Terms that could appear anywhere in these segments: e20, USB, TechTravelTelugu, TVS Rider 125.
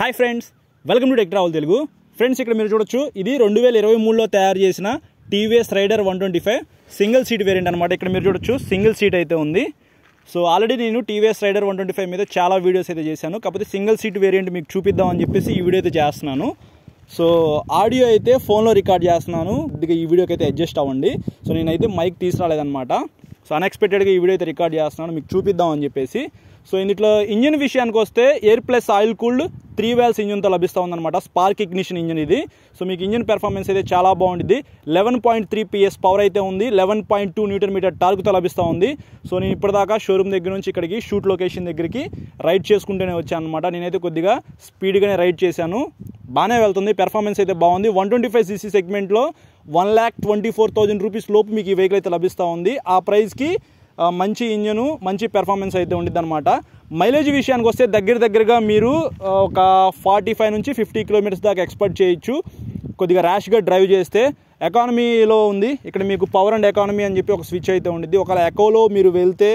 High friends welcome to tech travel Telugu friends इक्कड़ मीरू चूडोच्चु इदी 2023 लो तयार चेसिन TVS rider 125 single seat variant अन्नमाट। इक्कड़ मीरू चूडोच्चु सिंगल सीट अयिते उंदी। सो आलरेडी नेनु टीवीएस राइडर 125 मीद चाला वीडियोस अयिते चेशानु, कापोते सिंगल सीट वेरिएंट मीकु चूपिद्दाम अनि चेप्पेसी ई वीडियो अयिते चेस्तुन्नानु। सो आडियो अयिते फोन लो रिकार्ड चेस्तुन्नानु, इदिगो ई वीडियोकी अयिते अडजस्ट अव्वंडी। सो नेनैते माइक तीसरालेदन्नमाट। सो अनएक्सपेक्टेड गा ई वीडियो अयिते रिकार्ड चेस्तुन्नानु मीकु चूपिद्दाम अनि चेप्पेसी। सो इंట్లో ఇంజిన్ విషయానికి వస్తే air plus oil cooled 3 valves engine తో లభిస్తామన్నమాట। స్పార్క్ ఇగ్నిషన్ ఇంజిన్ ఇది। సో మీకు ఇంజిన్ పెర్ఫార్మెన్స్ అయితే చాలా బాగుంటుంది। 11.3 PS పవర్ అయితే ఉంది, 11.2 న్యూటన్ మీటర్ టార్క్ తో లభిస్తా ఉంది। సో నేను ఇప్పటిదాకా షోరూమ్ దగ్గర నుంచి ఇక్కడికి షూట్ లొకేషన్ దగ్గరికి రైడ్ చేసుకుంటూనే వచ్చాను అన్నమాట। నేనైతే కొద్దిగా స్పీడ్ గానే రైడ్ చేశాను, బానే వెళ్తుంది, పెర్ఫార్మెన్స్ అయితే బాగుంది। 125 cc సెగ్మెంట్ లో 1,24,000 రూపాయస్ లోపు మీకు ఈ వెహికల్ అయితే లభిస్తా ఉంది। ఆ ప్రైస్ కి మంచి ఇంజన్ మంచి పెర్ఫార్మెన్స్ అయితే ఉండిదన్నమాట। మైలేజ్ విషయానికి వస్తే దగ్గరగా మీరు ఒక 45 నుంచి 50 కిలోమీటర్స్ దాకా ఎక్స్పెక్ట్ చేయొచ్చు, కొద్దిగా ర్యాష్గా డ్రైవ్ చేస్తే। ఎకానమీలో ఉంది, ఇక్కడ మీకు పవర్ అండ్ ఎకానమీ అని చెప్పి ఒక స్విచ్ అయితే ఉండిద్ది। ఒకవేళ ఎకోలో మీరు వెళ్తే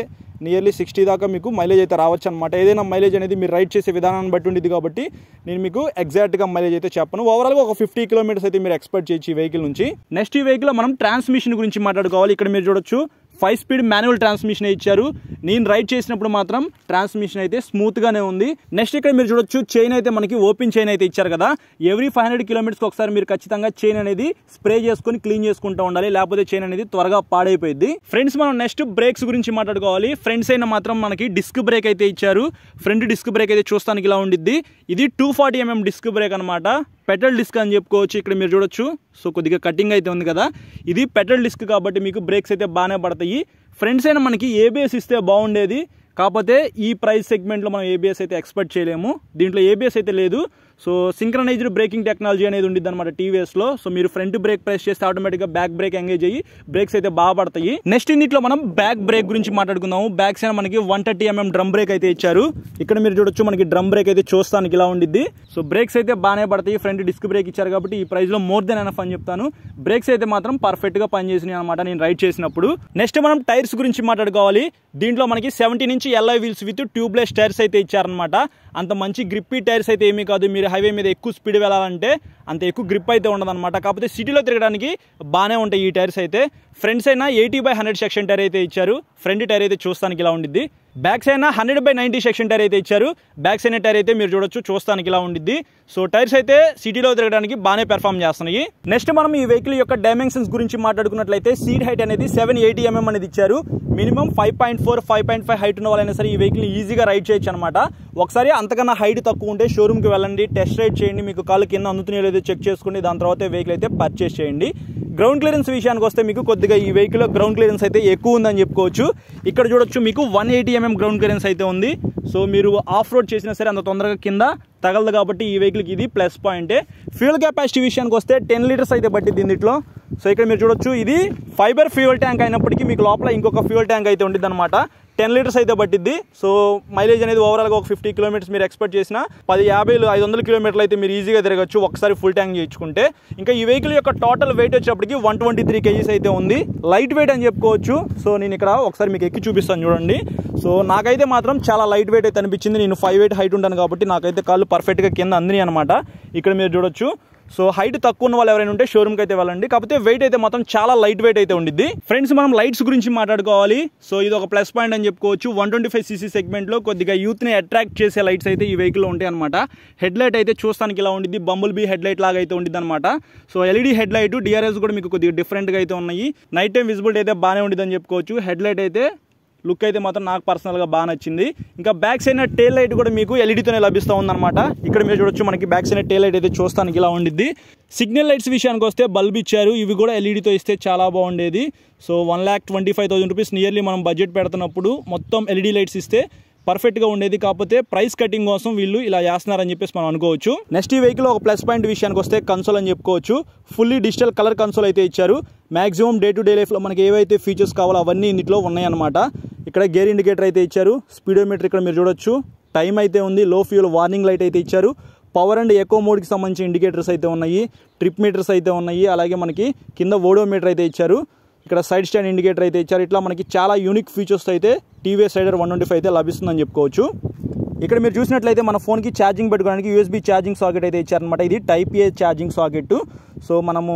నియర్లీ 60 దాకా మీకు మైలేజ్ అయితే రావచ్చు అనమాట। ఏదైనా మైలేజ్ అనేది మీరు రైడ్ చేసే విధానాన్ని బట్టి ఉండిద్ది, కాబట్టి నేను మీకు ఎగ్జాక్ట్గా మైలేజ్ అయితే చెప్పను। ఓవరాల్గా ఒక 50 కిలోమీటర్స్ అయితే మీరు ఎక్స్పెక్ట్ చేయొచ్చు ఈ వెహికల్ నుంచి। నెక్స్ట్ ఈ వెహికల్ మనం ట్రాన్స్మిషన్ గురించి మాట్లాడుకోవాలి। ఇక్కడ మీరు చూడొచ్చు 5 స్పీడ్ మాన్యువల్ ట్రాన్స్మిషన్ ఇచ్చారు। నేను రైడ్ చేసినప్పుడు మాత్రం ట్రాన్స్మిషన్ అయితే స్మూత్గానే ఉంది। నెక్స్ట్ ఇక్కడ మీరు చూడొచ్చు చైన్ అయితే మనకి ఓపెన్ చైన్ అయితే ఇచ్చారు కదా। ఎవ్రీ 500 కిలోమీటర్స్కి ఒకసారి మీరు ఖచ్చితంగా చైన్ అనేది స్ప్రే చేసుకుని క్లీన్ చేసుకుంటూ ఉండాలి, లేకపోతే చైన్ అనేది త్వరగా పాడైపోయింది। ఫ్రెండ్స్ మనం నెక్స్ట్ బ్రేక్స్ గురించి మాట్లాడుకోవాలి। ఫ్రెండ్స్ అయినా మాత్రం మనకి డిస్క్ బ్రేక్ అయితే ఇచ్చారు। ఫ్రంట్ డిస్క్ బ్రేక్ అయితే చూస్తానికి ఇలా ఉండిద్ది। ఇది 240 mm డిస్క్ బ్రేక్ అనమాట, పెట్రోల్ డిస్క్ అని చెప్పుకోవచ్చు। ఇక్కడ మీరు చూడొచ్చు, సో కొద్దిగా కటింగ్ అయితే ఉంది కదా, ఇది పెట్రోల్ డిస్క్ కాబట్టి మీకు బ్రేక్స్ అయితే బాగానే పడతాయి। ఫ్రెండ్స్ అయినా మనకి ఏబిఎస్ ఇస్తే బాగుండేది, కాకపోతే ఈ ప్రైస్ సెగ్మెంట్లో మనం ఏబిఎస్ అయితే ఎక్స్పెక్ట్ చేయలేము, దీంట్లో ఏబిఎస్ అయితే లేదు। సో సింక్రనైజ్డ్ బ్రేకింగ్ టెక్నాలజీ అనేది ఉండిద్ది అనమాట టీవీఎస్లో। సో మీరు ఫ్రంట్ బ్రేక్ ప్రెస్ చేస్తే ఆటోమేటిక్గా బ్యాక్ బ్రేక్ ఎంగేజ్ అయ్యి బ్రేక్స్ అయితే బాగా పడతాయి। నెక్స్ట్ ఇన్నిట్లో మనం బ్యాక్ బ్రేక్ గురించి మాట్లాడుకుందాము। బ్యాక్స్ అయినా మనకి 130 mm డ్రమ్ బ్రేక్ అయితే ఇచ్చారు। ఇక్కడ మీరు చూడొచ్చు మనకి డ్రమ్ బ్రేక్ అయితే చూస్తానికి ఇలా ఉండిద్ది। సో బ్రేక్స్ అయితే బాగానే పడతాయి, ఫ్రంట్ డిస్క్ బ్రేక్ ఇచ్చారు కాబట్టి ఈ ప్రైస్లో మోర్ దెన్ ఎనఫ్ అని చెప్తాను। బ్రేక్స్ అయితే మాత్రం పర్ఫెక్ట్గా పనిచేసినాయి అనమాట నేను రైడ్ చేసినప్పుడు। నెక్స్ట్ మనం టైర్స్ గురించి మాట్లాడుకోవాలి। దీంట్లో మనకి 70 నుంచి alloy wheels with tubeless tyres అయితే ఇచ్చారనమాట। అంత మంచి గ్రిప్పీ టైర్స్ అయితే ఏమీ కాదు, మీరు హైవే మీద ఎక్కువ స్పీడ్ వెళ్ళాలంటే అంత ఎక్కువ గ్రిప్ అయితే ఉండదన్నమాట, కాకపోతే సిటీలో తిరగడానికి బాగానే ఉంటాయి ఈ టైర్స్ అయితే। ఫ్రంట్స్ అయినా 80/100 సెక్షన్ టైర్ అయితే ఇచ్చారు, ఫ్రంట్ టైర్ అయితే చూస్తానికి ఇలా ఉండిద్ది। బ్యాక్స్ అయినా 100/90 సెక్షన్ టైర్ అయితే ఇచ్చారు, బ్యాక్స్ అయిన టైర్ అయితే మీరు చూడొచ్చు చూస్తానికి ఇలా ఉండిద్ది। సో టైర్స్ అయితే సిటీలో తిరగడానికి బాగానే పెర్ఫామ్ చేస్తున్నాయి। నెక్స్ట్ మనం ఈ వెహికల్ యొక్క డైమెన్షన్స్ గురించి మాట్లాడుకున్నట్లయితే సీట్ హైట్ అనేది 780 mm అనేది ఇచ్చారు। మినిమం 5.4, 5.5 హైట్ ఉన్న వాళ్ళైనా సరే ఈ వెహికల్ ఈజీగా రైడ్ చేయొచ్చు అనమాట। ఒకసారి అంతకన్నా హైట్ తక్కువ ఉంటే షోరూమ్కి వెళ్ళండి, టెస్ట్ రైడ్ చేయండి, మీకు కాళ్ళు కింద అందుతున్నాయో లేదో చెక్ చేసుకోండి, దాని తర్వాత వెహికల్ అయితే పర్చేస్ చేయండి। గ్రౌండ్ క్లియరెన్స్ విషయానికి వస్తే మీకు కొద్దిగా ఈ వెహికల్లో గ్రౌండ్ క్లియరెన్స్ అయితే ఎక్కువ ఉందని చెప్పుకోవచ్చు। ఇక్కడ చూడొచ్చు మీకు 180 mm గ్రౌండ్ క్లియరెన్స్ అయితే ఉంది। సో మీరు ఆఫ్ రోడ్ చేసినా సరే అంత తొందరగా కింద తగలదు, కాబట్టి ఈ వెహికల్కి ఇది ప్లస్ పాయింటే। ఫ్యూయల్ కెపాసిటీ విషయానికి వస్తే 10 లీటర్స్ అయితే పట్టింది దీంట్లో। సో ఇక్కడ మీరు చూడొచ్చు ఇది ఫైబర్ ఫ్యూయల్ ట్యాంక్ అయినప్పటికీ మీకు లోపల ఇంకొక ఫ్యూయల్ ట్యాంక్ అయితే ఉంటుంది అనమాట। 10 లీటర్స్ అయితే పట్టిద్ది। సో మైలేజ్ అనేది ఓవరాల్గా ఒక 50 కిలోమీటర్స్ మీరు ఎక్స్పెక్ట్ చేసిన 10, 50, 500 కిలోమీటర్లు అయితే మీరు ఈజీగా తిరగచ్చు ఒకసారి ఫుల్ ట్యాంక్ చేయించుకుంటే। ఇంకా ఈ వెహికల్ యొక్క టోటల్ వెయిట్ వచ్చేప్పటికి 123 kgs అయితే ఉంది, లైట్ వెయిట్ అని చెప్పుకోవచ్చు। సో నేను ఇక్కడ ఒకసారి మీకు ఎక్కి చూపిస్తాను చూడండి। సో నాకైతే మాత్రం చాలా లైట్ వెయిట్ అయితే అనిపించింది, నేను 5'8" హైట్ ఉంటాను కాబట్టి నాకైతే కాళ్ళు పర్ఫెక్ట్గా కింద అందిని అనమాట। ఇక్కడ మీరు చూడొచ్చు, సో హైట్ తక్కువ ఉన్న వాళ్ళు ఎవరైనా ఉంటే షోరూమ్కి అయితే వెళ్ళండి, కాకపోతే వెయిట్ అయితే మాత్రం చాలా లైట్ వెయిట్ అయితే ఉండిద్ది। ఫ్రెండ్స్ మనం లైట్స్ గురించి మాట్లాడుకోవాలి। సో ఇది ఒక ప్లస్ పాయింట్ అని చెప్పుకోవచ్చు। 125 cc సెగ్మెంట్లో కొద్దిగా యూత్ని అట్రాక్ట్ చేసే లైట్స్ అయితే ఈ వెహికల్లో ఉంటాయి అనమాట। హెడ్ లైట్ అయితే చూస్తానికి ఇలా ఉండిద్ది, బంబుల్ బీ హెడ్ లైట్ లాగా అయితే ఉండిద్ది అనమాట। So LED head light, DRLs కూడా మీకు కొద్దిగా డిఫరెంట్గా అయితే ఉన్నాయి। నైట్ టైం విజిబిలిటీ అయితే బాగానే ఉండిద్దని చెప్పుకోవచ్చు। హెడ్ లైట్ అయితే లుక్ అయితే మాత్రం నాకు పర్సనల్గా బాగా నచ్చింది। ఇంకా బ్యాక్ సైడ్ టెయిల్ లైట్ కూడా మీకు ఎల్ఈడితోనే లభిస్తూ ఉందన్నమాట। ఇక్కడ మీరు చూడొచ్చు మనకి బ్యాక్ సైడ్ టెయిల్ లైట్ అయితే చూస్తానికి ఇలా ఉండిద్ది। సిగ్నల్ లైట్స్ విషయానికి వస్తే బల్బ్ ఇచ్చారు, ఇవి కూడా ఎల్ఈడితో ఇస్తే చాలా బాగుండేది। సో 1,25,000 రూపీస్ నియర్లీ మనం బడ్జెట్ పెడుతున్నప్పుడు మొత్తం ఎల్ఈడి లైట్స్ ఇస్తే పర్ఫెక్ట్గా ఉండేది, కాకపోతే ప్రైస్ కటింగ్ కోసం వీళ్ళు ఇలా చేస్తున్నారని చెప్పేసి మనం అనుకోవచ్చు। నెక్స్ట్ ఈ వెహికల్ ఒక ప్లస్ పాయింట్ విషయానికి వస్తే కన్సోల్ అని చెప్పుకోవచ్చు। ఫుల్లీ డిజిటల్ కలర్ కన్సోల్ అయితే ఇచ్చారు। మ్యాక్సిమం డే టు డే లైఫ్లో మనకి ఏవైతే ఫీచర్స్ కావాలో అవన్నీ ఇంట్లో ఉన్నాయన్నమాట। ఇక్కడ గేర్ ఇండికేటర్ అయితే ఇచ్చారు, స్పీడోమీటర్ ఇక్కడ మీరు చూడొచ్చు, టైం అయితే ఉంది, లో ఫ్యూల్ వార్నింగ్ లైట్ అయితే ఇచ్చారు, పవర్ అండ్ ఎకో మోడ్కి సంబంధించిన ఇండికేటర్స్ అయితే ఉన్నాయి, ట్రిప్ మీటర్స్ అయితే ఉన్నాయి, అలాగే మనకి కింద ఓడోమీటర్ అయితే ఇచ్చారు, ఇక్కడ సైడ్ స్టాండ్ ఇండికేటర్ అయితే ఇచ్చారు। ఇట్లా మనకి చాలా యూనిక్ ఫీచర్స్ అయితే టీవీఎస్ రైడర్ 125 అయితే లభిస్తుందని చెప్పుకోవచ్చు। ఇక్కడ మీరు చూసినట్లయితే మన ఫోన్ కి ఛార్జింగ్ పెట్టుకోవడానికి USB ఛార్జింగ్ సాకెట్ అయితే ఇచ్చారన్నమాట. ఇది type A charging socket. So మనము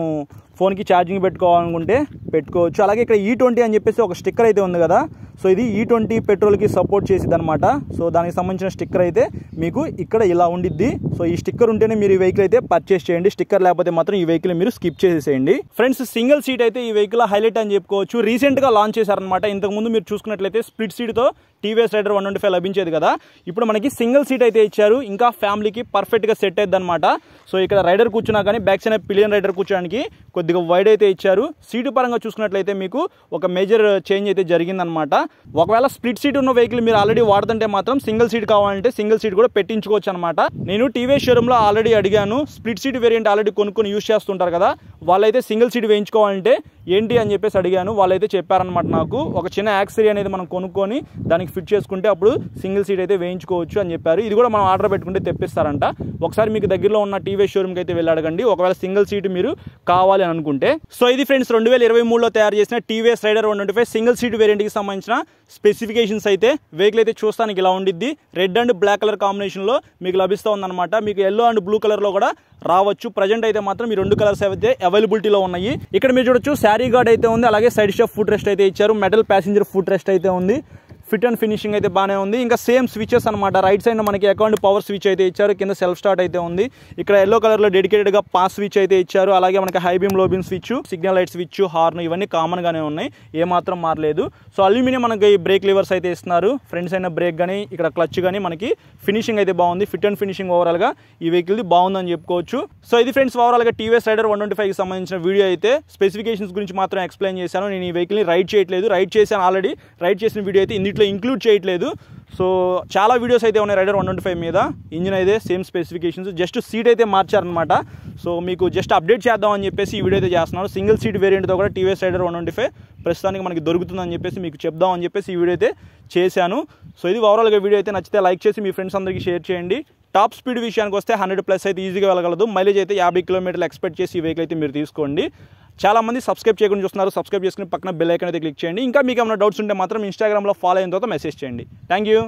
ఫోన్ కి ఛార్జింగ్ పెట్టుకోవాలనుకుంటే పెట్టుకోవచ్చు. అలాగే ఇక్కడ E20 అని చెప్పేసి ఒక స్టిక్కర్ అయితే ఉంది కదా, సో ఇది E20 పెట్రోల్ కి సపోర్ట్ చేసిదన్నమాట. సో దానికి సంబంధించిన స్టిక్కర్ అయితే మీకు ఇక్కడ ఇలా ఉండిద్ది. సో ఈ స్టిక్కర్ ఉంటేనే మీరు ఈ వెహికల్ అయితే పర్చేస్ చేయండి, స్టిక్కర్ లేకపోతే మాత్రం ఈ వెహికల్ మీరు స్కిప్ చేసేసేయండి. ఫ్రెండ్స్, సింగిల్ సీట్ అయితే ఈ వెహికల్ హైలైట్ అని చెప్పుకోవచ్చు. రీసెంట్ గా లాంచ్ చేశారనమాట. ఇంతకుముందు మీరు చూసుకున్నట్లయితే స్ప్లిట్ సీట్ తో TVS Rider 125 లభించేది కదా, ఇప్పుడు మనకి సింగిల్ సీట్ అయితే ఇచ్చారు. ఇంకా ఫ్యామిలీకి పర్ఫెక్ట్ గా సెట్ అయింది అనమాట. సో ఇక్కడ రైడర్ కూర్చున్నా కానీ బ్యాక్ సైడ్ పిలియన్ రైడర్ కూర్చోడానికి కొద్దిగా వైడ్ అయితే ఇచ్చారు. సీటు పరంగా చూసుకున్నట్లయితే మీకు ఒక మేజర్ చేంజ్ అయితే జరిగిందనమాట. ఒకవేళ స్ప్లిట్ సీట్ ఉన్న వెహికల్ మీరు ఆల్రెడీ వాడుతుంటే మాత్రం సింగిల్ సీట్ కావాలంటే సింగిల్ సీట్ కూడా పెట్టించుకోవచ్చు అనమాట. నేను TVS షోరూమ్ లో ఆల్రెడీ అడిగాను, స్ప్లిట్ సీట్ వేరియంట్ ఆల్రెడీ కొనుక్కొని యూజ్ చేస్తుంటారు కదా, వాళ్ళైతే సింగిల్ సీట్ వేయించుకోవాలంటే ఏంటి అని చెప్పేసి అడిగాను. వాళ్ళైతే చెప్పారనమాట నాకు, ఒక చిన్న యాక్సరీ అనేది మనం కొనుక్కొని దానికి ఫిట్ చేసుకుంటే అప్పుడు సింగిల్ సీట్ అయితే వేయించుకోవచ్చు అని చెప్పారు. ఇది కూడా మనం ఆర్డర్ పెట్టుకుంటే తెప్పిస్తారంట. ఒకసారి మీకు దగ్గరలో ఉన్న TVS షోరూమ్కి అయితే వెళ్ళి అడగండి ఒకవేళ సింగిల్ సీట్ మీరు కావాలి అని అనుకుంటే. సో ఇది ఫ్రెండ్స్ 2023లో తయారు చేసిన TVS Rider 125 సింగిల్ సీట్ వేరియంట్కి సంబంధించిన స్పెసిఫికేషన్స్. అయితే వెహికల్ అయితే చూస్తానికి ఇలా ఉండిద్ది. రెడ్ అండ్ బ్లాక్ కలర్ కాంబినేషన్లో మీకు లభిస్తూ ఉందన్నమాట. మీకు ఎల్లో అండ్ బ్లూ కలర్లో కూడా రావచ్చు. ప్రజెంట్ అయితే మాత్రం ఈ రెండు కలర్స్ అయితే అవైలబిలిటీలో ఉన్నాయి. ఇక్కడ మీరు చూడొచ్చు, శారీ గార్డ్ అయితే ఉంది, అలాగే సైడ్ స్టెప్ ఫుట్ రెస్ట్ అయితే ఇచ్చారు, మెటల్ ప్యాసింజర్ ఫుట్ రెస్ట్ అయితే ఉంది, ఫిట్ అండ్ ఫినిషింగ్ అయితే బాగానే ఉంది. ఇంకా సేమ్ స్విచెస్ అనమాట. రైట్ సైడ్ మనకి అకౌంట్ పవర్ స్విచ్ అయితే ఇచ్చారు, కింద సెల్ఫ్ స్టార్ట్ అయితే ఉంది. ఇక్కడ ఎల్లో కలర్లో డెడికేటెడ్గా పాస్ స్విచ్ అయితే ఇచ్చారు. అలాగే మనకి high beam low beam switch, signal light switch, horn ఇవన్నీ కామన్గానే ఉన్నాయి, ఏమాత్రం మారలేదు. సో అల్యూమినియం మనకి బ్రేక్ లివర్స్ అయితే ఇస్తున్నారు. ఫ్రంట్ సైడ్ బ్రేక్ కానీ ఇక్కడ క్లచ్ కానీ మనకి ఫినిషింగ్ అయితే బాగుంది. ఫిట్ అండ్ ఫినిషింగ్ ఓవరాల్గా ఈ వెహికల్ది బాగుందని చెప్పుకోవచ్చు. సో ఇది ఫ్రెండ్స్ ఓవరాల్గా TVS Rider 125కి సంబంధించిన వీడియో. అయితే స్పెసిఫికేషన్స్ గురించి మాత్రం ఎక్స్ప్లెయిన్ చేశాను. నేను ఈ వెహికల్ని రైడ్ చేయట్లేదు, రైడ్ చేశాను ఆల్రెడీ, రైడ్ చేసిన వీడియో అయితే ఇందులో ఇంక్లూడ్ చేయట్లేదు. సో చాలా వీడియోస్ అయితే ఉన్నాయి రైడర్ 125 మీద. ఇంజిన్ అయితే సేమ్ స్పెసిఫికేషన్స్, జస్ట్ సీట్ అయితే మార్చారనమాట. సో మీకు జస్ట్ అప్డేట్ చేద్దాం అని చెప్పేసి ఈ వీడియో అయితే చేస్తున్నారు. సింగిల్ సీట్ వేరియంట్తో కూడా TVS Rider 125 ప్రస్తుతానికి మనకి దొరుకుతుందని చెప్పేసి మీకు చెప్దాం అని చెప్పేసి ఈ వీడియో అయితే చేశాను. సో ఇది ఓవరాల్గా వీడియో అయితే నచ్చితే లైక్ చేసి మీ ఫ్రెండ్స్ అందరికీ షేర్ చేయండి. టాప్ స్పీడ్ విషయానికి వస్తే 100+ అయితే ఈజీగా వెళ్ళగలదు. మైలేజ్ అయితే 50 కిలోమీటర్లు ఎక్స్పెక్ట్ చేసి ఈ వెహికల్ అయితే మీరు తీసుకోండి. చాలా మంది సబ్స్క్రైబ్ చేయకుండా చూస్తున్నారు, సబ్స్క్రైబ్ చేసుకుని పక్కన బెల్ ఐకాన్ అయితే క్లిక్ చేయండి. ఇంకా మీకు ఏమైనా డౌట్స్ ఉంటే మాత్రం ఇన్స్టాగ్రామ్లో ఫాలో అయిన తర్వాత మెసేజ్ చేయండి. Thank you.